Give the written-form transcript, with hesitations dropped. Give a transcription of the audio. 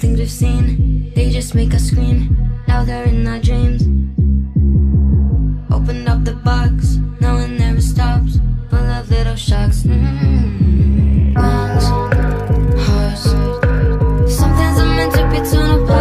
things we've seen, they just make us scream. Now they're in our dreams. Opened up the box, now it never stops. Full of little shocks. Lungs, hearts. Some things are meant to be torn apart.